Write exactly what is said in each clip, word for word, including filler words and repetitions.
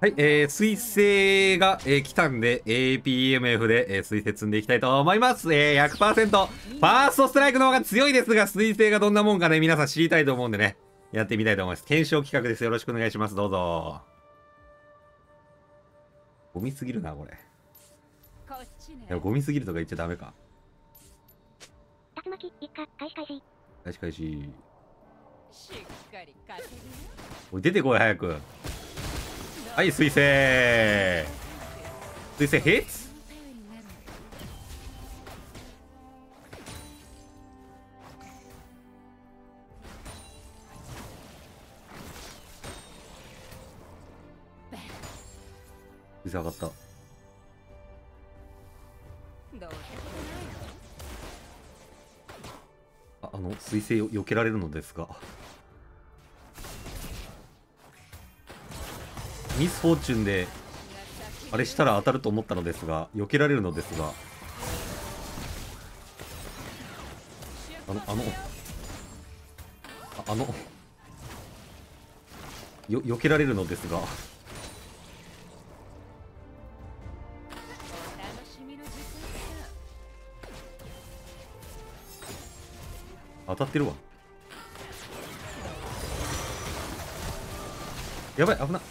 はい、えー、水星が、えー、来たんで、エーピーエムエフ で、えー、水星積んでいきたいと思います。えー、ひゃくパーセント。ファーストストライクの方が強いですが、水星がどんなもんかね、皆さん知りたいと思うんでね、やってみたいと思います。検証企画です。よろしくお願いします。どうぞ。ゴミすぎるな、これ。いや、ゴミすぎるとか言っちゃダメか。竜巻一家、開始開始。開始開始。おい、出てこい、早く。はい、水星。水星、ヘッツ。水星上がった。あ、あの、水星を避けられるのですが。ミスフォーチュンであれしたら当たると思ったのですが、避けられるのですが、あのあのあのよ避けられるのですが、当たってるわ。やばい、危ない危ない。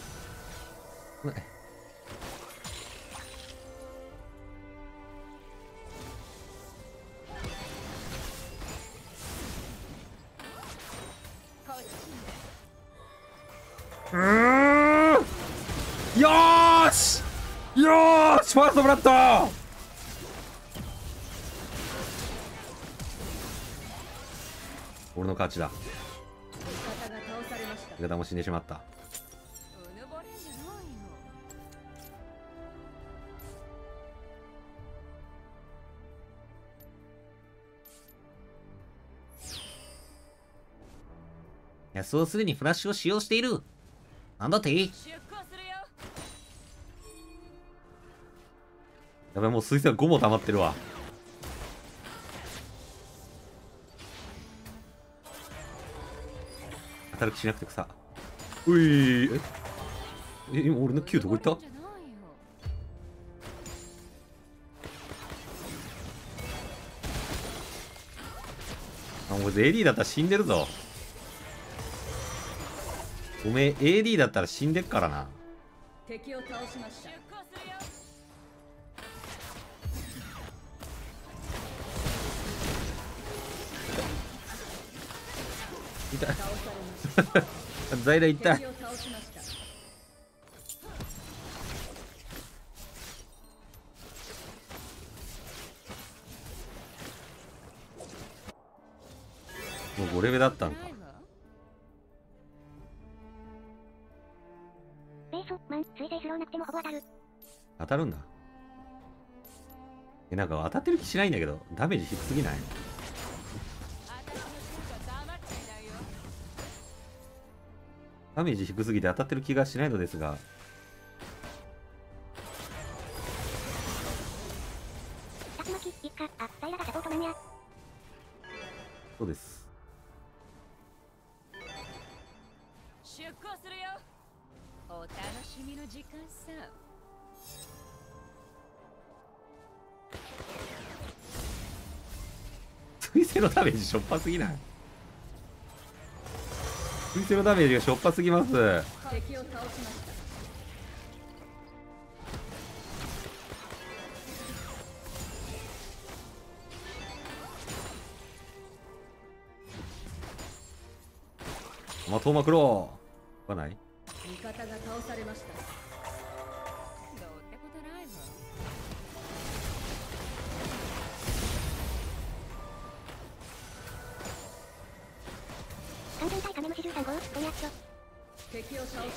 うーん、よーしよーし、ファーストブラッド。俺の勝ちだ。味方も死んでしまった。いや、そうすでにフラッシュを使用している。なんだっていい。やばい、もう水星はごも溜まってるわ。当たる気しなくて草。ういええ、今俺のきゅうどこ行った？あ、もうエーディーだったら死んでるぞ。おめえ エーディー だったら死んでっからな。敵を倒しました。痛い在来痛い。もうごレベだったんか。当たるんだ。え、なんか当たってる気しないんだけど、ダメージ低すぎない？ダメージ低すぎて当たってる気がしないのですが、そうです。出航するよ。お楽しみの時間さ。水星のダメージしょっぱすぎない？水星のダメージがしょっぱすぎます。敵を倒しました。まとうまくろう。はない。味方が倒されました。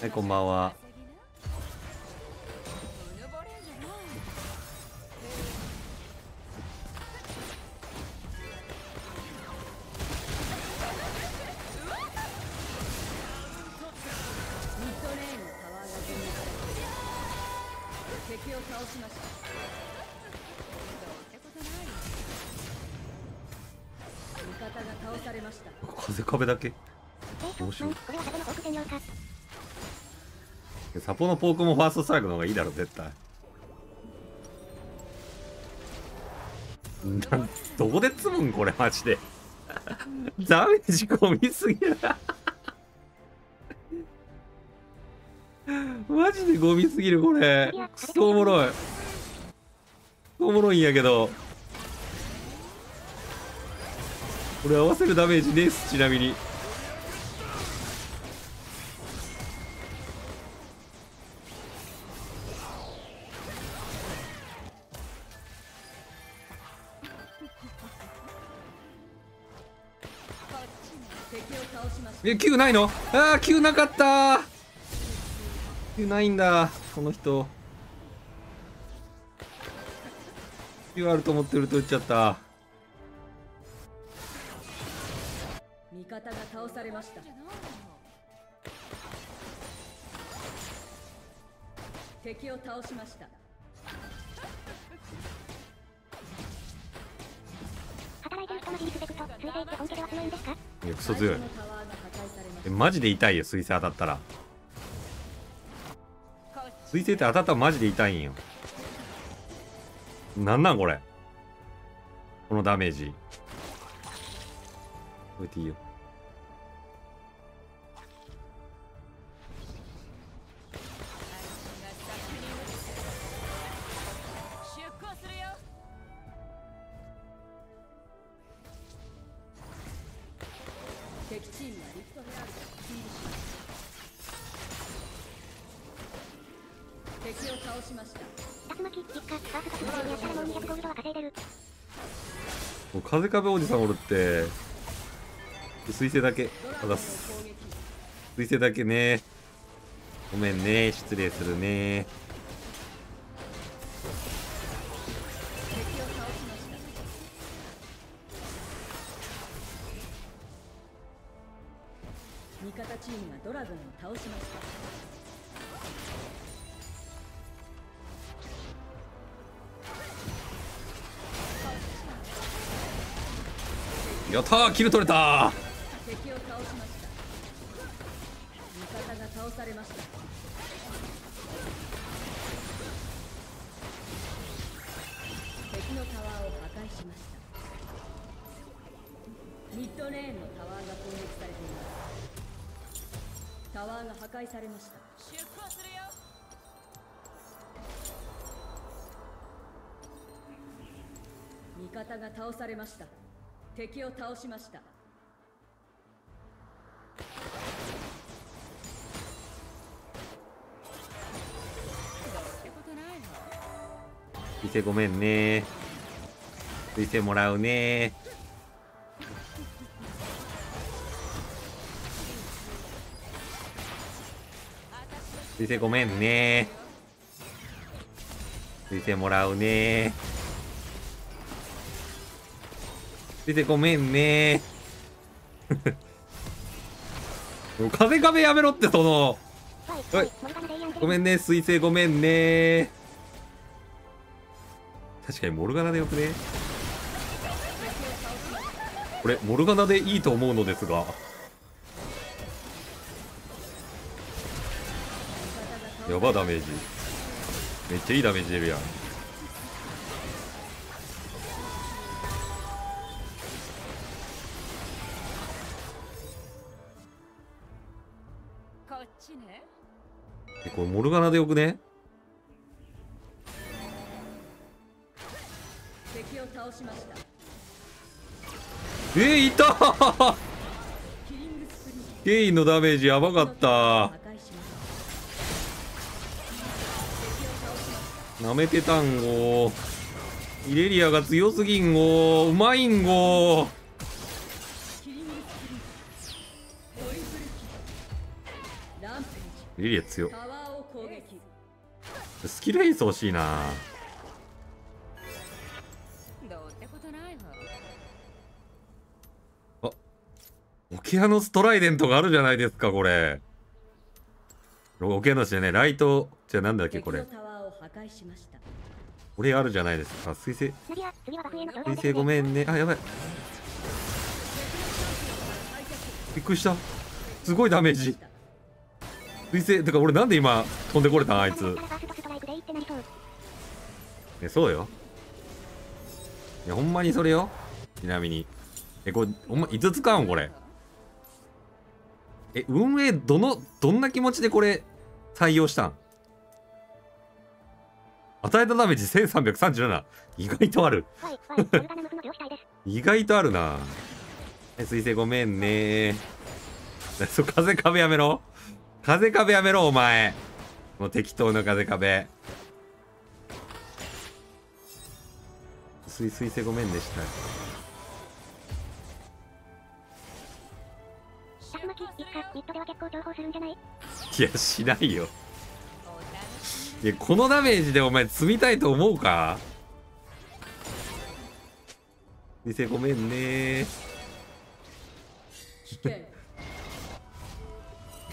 はい、こんばんは。敵を倒しました。風壁だけどうしよう。サポのポークもファーストストライクの方がいいだろ絶対。なんどこで積むんこれマジでダメージ込みすぎるマジでゴミすぎるこれ。クソおもろい、おもろいんやけどこれ合わせるダメージです。ちなみにえきゅうないの。ああきゅうなかった、きゅうないんだこの人。きゅうあると思ってると打っちゃった。味方が倒されました。敵を倒しました。働いてる人の自立でくと水星って本気では強いんですか。いやクソ強い、えマジで痛いよ水星当たったら。水星って当たったらマジで痛いんよ。なんなんこれ、このダメージ。これでいいよ。敵を倒しました。竜巻実家バースがやったらもうにひゃくゴールドは稼いでる。もう風壁おじさんおるって。水星だけあざす。水星だけね。ごめんね失礼するね。敵を倒しました。味方チームがドラゴンを倒しました。やったーキル取れたー。敵を倒しました。味方が倒されました。敵のタワーを破壊しました。ミッドレーンのタワーが攻撃されています。タワーが破壊されました。出航するよ。味方が倒されました。敵を倒しました。見てごめんね。見てもらうね。見てごめんね。見てもらうね。出てごめんねもう風壁やめろってそのおいごめんね水星ごめんね。確かにモルガナでよくね。これモルガナでいいと思うのですがやばダメージめっちゃいいダメージ出るやん。これモルガナでよくね。敵を倒しました。えー、いたーケインのダメージやばかったー。なめてたんごー。イレリアが強すぎんごー。うまいんごー。イレリア強スキル演奏欲しいな。あオケアノストライデントがあるじゃないですかこれ。オケアノスじゃねライトじゃあなんだっけこれこれあるじゃないですか。水星水星ごめんね。あやばいびっくりしたすごいダメージ。水星だから俺なんで今飛んでこれたんあいつ。え、そうよ。いやほんまにそれよ。ちなみにえこれほんまいつ使うんこれ。え運営どのどんな気持ちでこれ採用したん。与えたダメージせんさんびゃくさんじゅうなな。意外とある意外とあるな。え水星ごめんね。そう風壁やめろ、風壁やめろお前。もう適当な風壁。水星ごめんでした。いやしないよ。いやこのダメージでお前積みたいと思うか。水星ごめんね。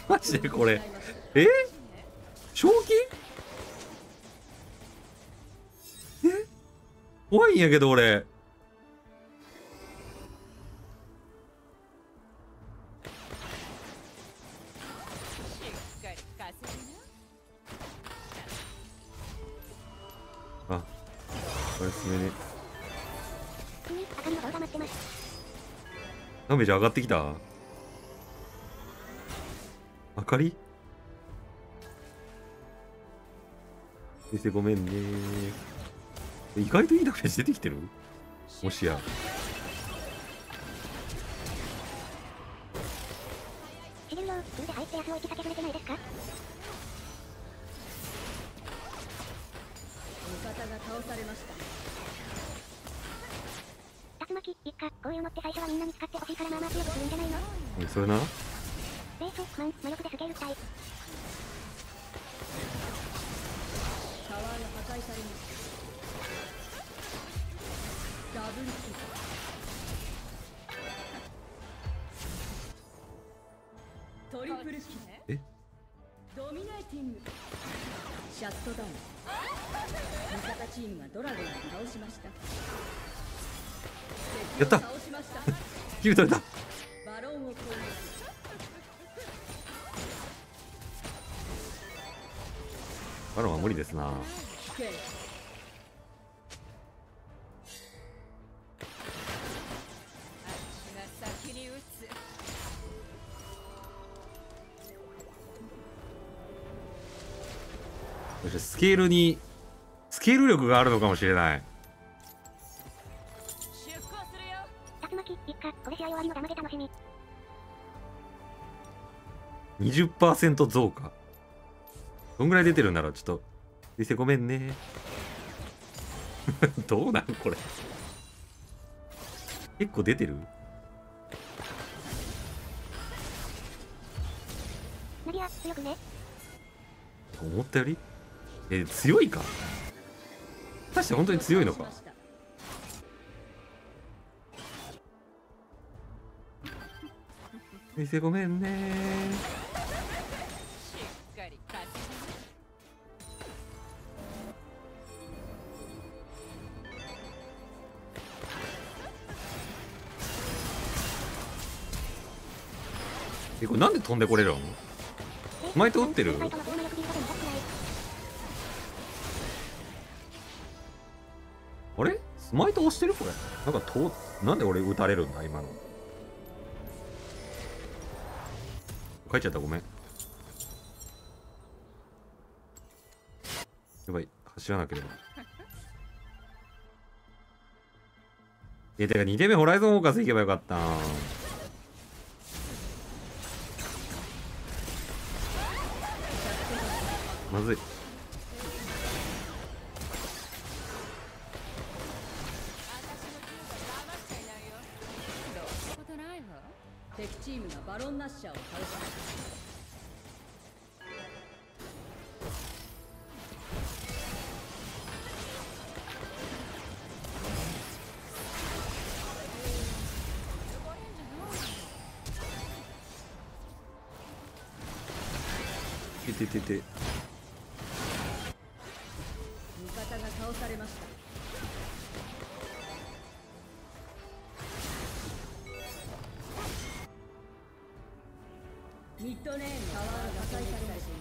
マジでこれえ正気え怖いんやけど俺。あおやすみね。ダメージ上がってきた。あかり先生ごめんね。意外といいダメージ出てきてるもしや。それなえやったキル取れた。バロンは無理ですな。スケールにスケール力があるのかもしれない。にじゅっパーセント 増加。どんぐらい出てるんだろうちょっと。水星ごめんね。どうなんこれ。結構出てる。ナギア強くね。思ったよりえ強いか。果たして本当に強いのか。水星ごめんね。えこれなんで飛んでこれるの。お前と打ってる。あれスマイト押してるこれ。なんかとなんで俺打たれるんだ今の。帰っちゃったごめん。やばい走らなければ。えてかにてんめホライゾンフォーカス行けばよかったな。まずい。いててて。ミッドレーンタワーが破壊されました。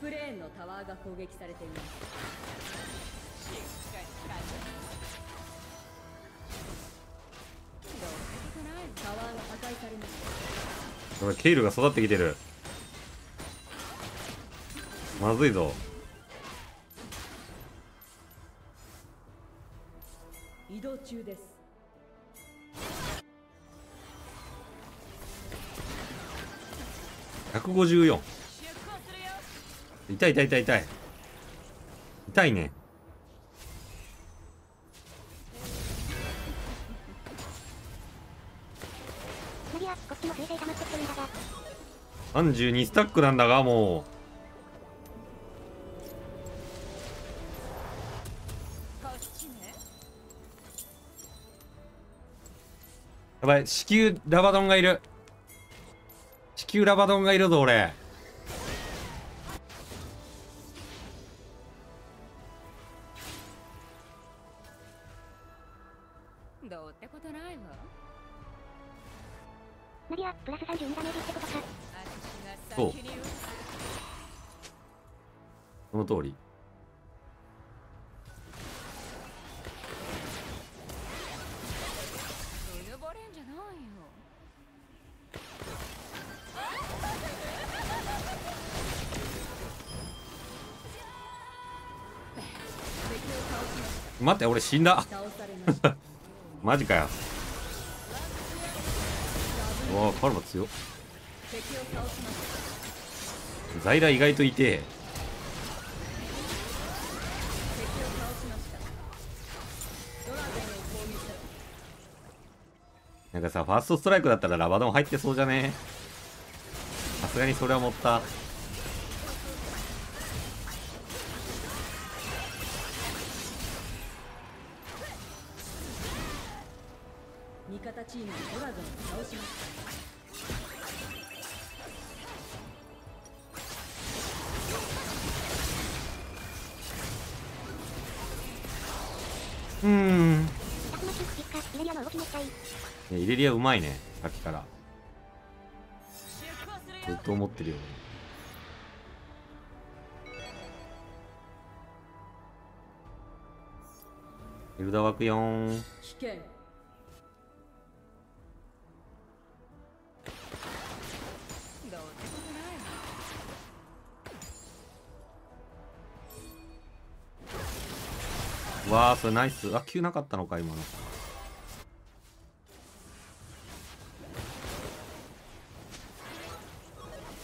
プレーンのタワーが攻撃されています。しっかりタワーが破壊されました。これケイルが育ってきてる。まずいぞ。移動中です。ひゃくごじゅうよん。痛い痛い痛い痛い痛いね。さんじゅうにスタックなんだが、もうやばい。至急ラバドンがいる。至急ラバドンがいるぞ俺。どうってことないわ。マリアプラスさんじゅうにダメージってことか。そう。その通り。待って俺死んだマジかよ。うわーカルマ強っ。在来意外といてえ。なんかさファーストストライクだったらラバドン入ってそうじゃねえ。さすがにそれは持った。チームドラゴンを倒しました。うん。イレリアうまいね、さっきから。ずっと思ってるよ。エルダー枠よん。危険。わあそれナイス。あ急なかったのか今の。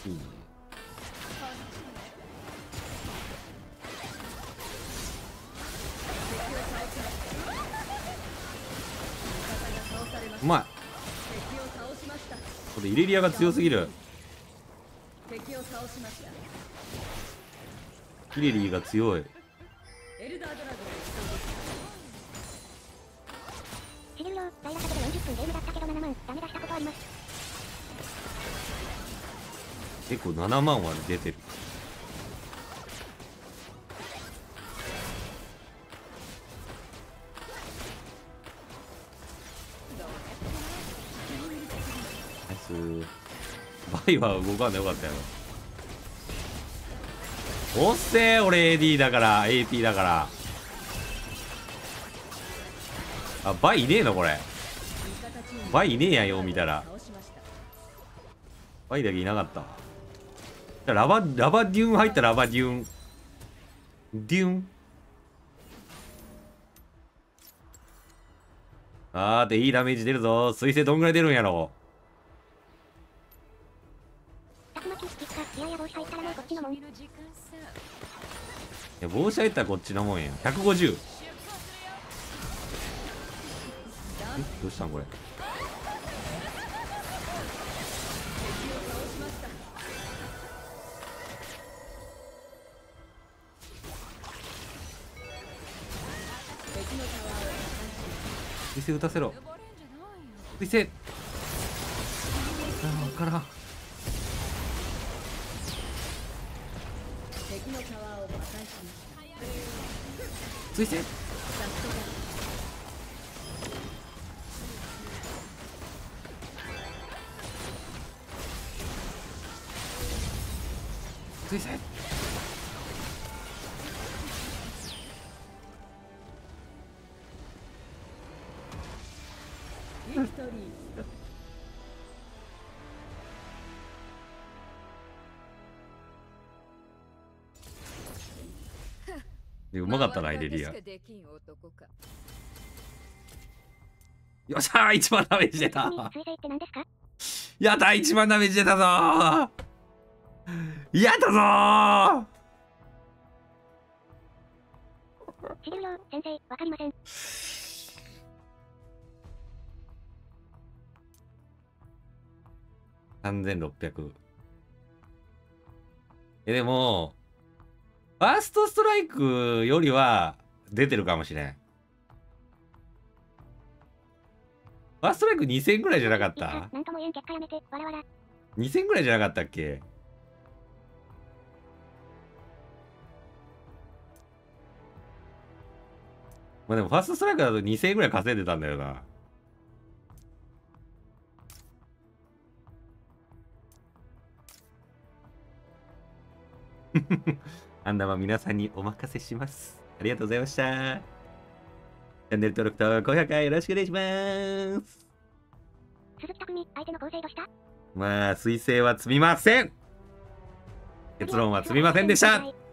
いいね。うまい。これイレリアが強すぎる。イレリアが強い。エルダードラゴン結構ななまんは出てる。ナイス。バイは動かんでよかったよ。おっせー俺 エーディー だから エーピー だから。あバイいねえのこれ。バイいねえやよ見たら。バイだけいなかった。ラバ、ラバデューン入ったらラバデューン。デューン。あーでいいダメージ出るぞ。水星どんぐらい出るんやろ。いや帽子入ったらこっちのもんや。ひゃくごじゅう。えどうしたんこれ。水星打たせろ。水星。ああ、から。水星。水星。一人。でうまかったな、エレリア。よっしゃー、一番ダメージ出た。やったー、一番ダメージ出たぞー。やったぞー。終了、先生、わかりません。さんぜんろっぴゃく。え、でも、ファーストストライクよりは出てるかもしれん。ファーストライクにせんぐらいじゃなかった？ にせん ぐらいじゃなかったっけ？まあでもファーストストライクだとにせんぐらい稼いでたんだよな。アンダーは皆さんにお任せします。ありがとうございました。チャンネル登録と高評価よろしくお願いします。鈴木匠、相手の構成どうした？まあ、彗星は積みません。結論は積みませんでした。